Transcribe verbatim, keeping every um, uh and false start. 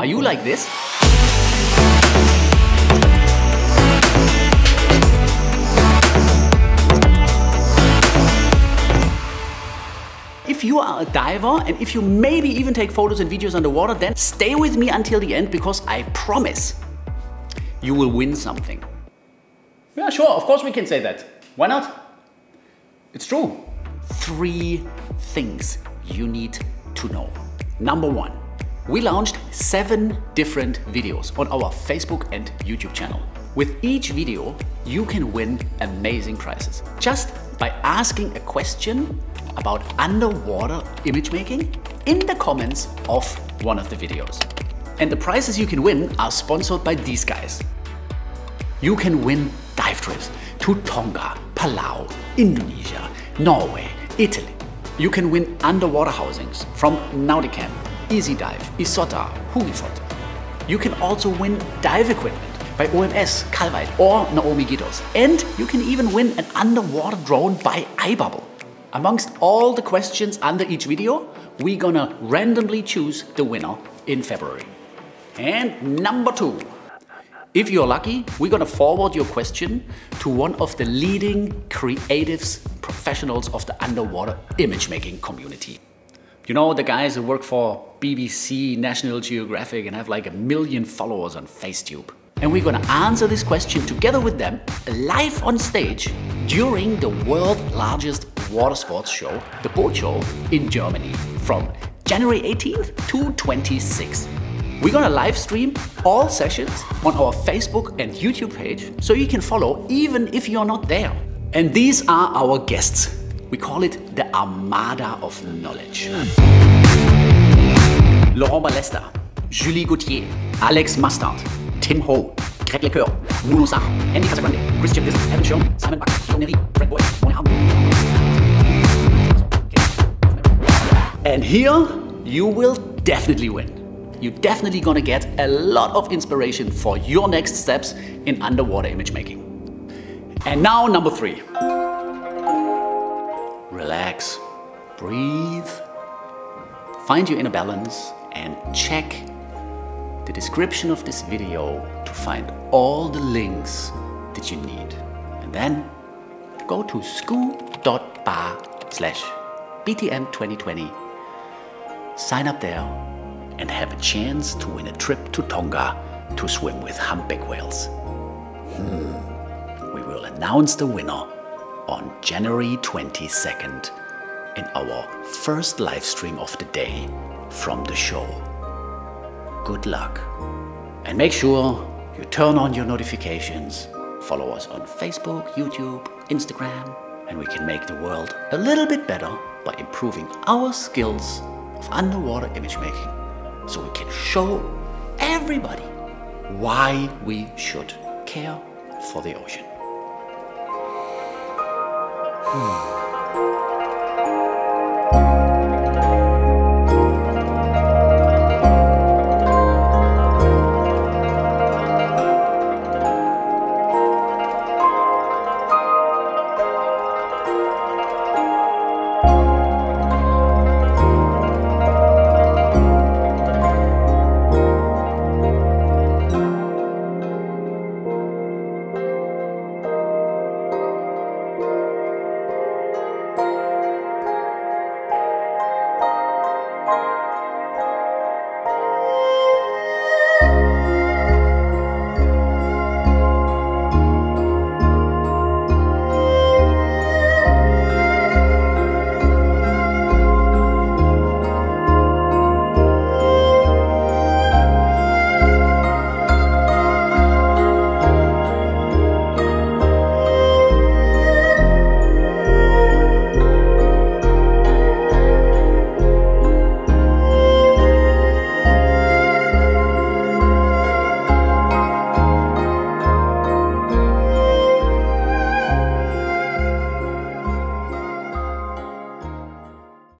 Are you like this? If you are a diver and if you maybe even take photos and videos underwater, then stay with me until the end because I promise you will win something. Yeah, sure, of course we can say that. Why not? It's true. Three things you need to know. Number one, we launched seven different videos on our Facebook and YouTube channel. With each video, you can win amazing prizes just by asking a question about underwater image making in the comments of one of the videos. And the prizes you can win are sponsored by these guys. You can win dive trips to Tonga, Palau, Indonesia, Norway, Italy. You can win underwater housings from Nauticam, Easy Dive, Isotta, Hugyfot. You can also win dive equipment by O M S, Kallweit or Naomi Gittoes. And you can even win an underwater drone by iBubble. Amongst all the questions under each video, we're gonna randomly choose the winner in February. And number two, if you're lucky, we're gonna forward your question to one of the leading creatives, professionals of the underwater image making community. You know, the guys who work for B B C, National Geographic and have like a million followers on FaceTube. And we're gonna answer this question together with them live on stage during the world's largest water sports show, the Boot Show in Germany from January eighteenth to twenty-sixth. We're gonna live stream all sessions on our Facebook and YouTube page so you can follow even if you're not there. And these are our guests. We call it the Armada of Knowledge. Laurent Ballesta, Julie Gautier, Alex Mustard, Tim Ho, Greg Lecoeur, Muno Sartre, Andy Casagrande, Christian Dissett, Evan Schoen, Simon Buck, Jonnery, Fred Boyd, and here you will definitely win. You're definitely gonna get a lot of inspiration for your next steps in underwater image making. And now number three. Relax, breathe, find your inner balance and check the description of this video to find all the links that you need. And then go to scu dot ba slash B T M twenty twenty, sign up there and have a chance to win a trip to Tonga to swim with humpback whales. Hmm. We will announce the winner on January twenty-second in our first live stream of the day from the show. Good luck. And make sure you turn on your notifications. Follow us on Facebook, YouTube, Instagram, and we can make the world a little bit better by improving our skills of underwater image making so we can show everybody why we should care for the ocean. Hmm.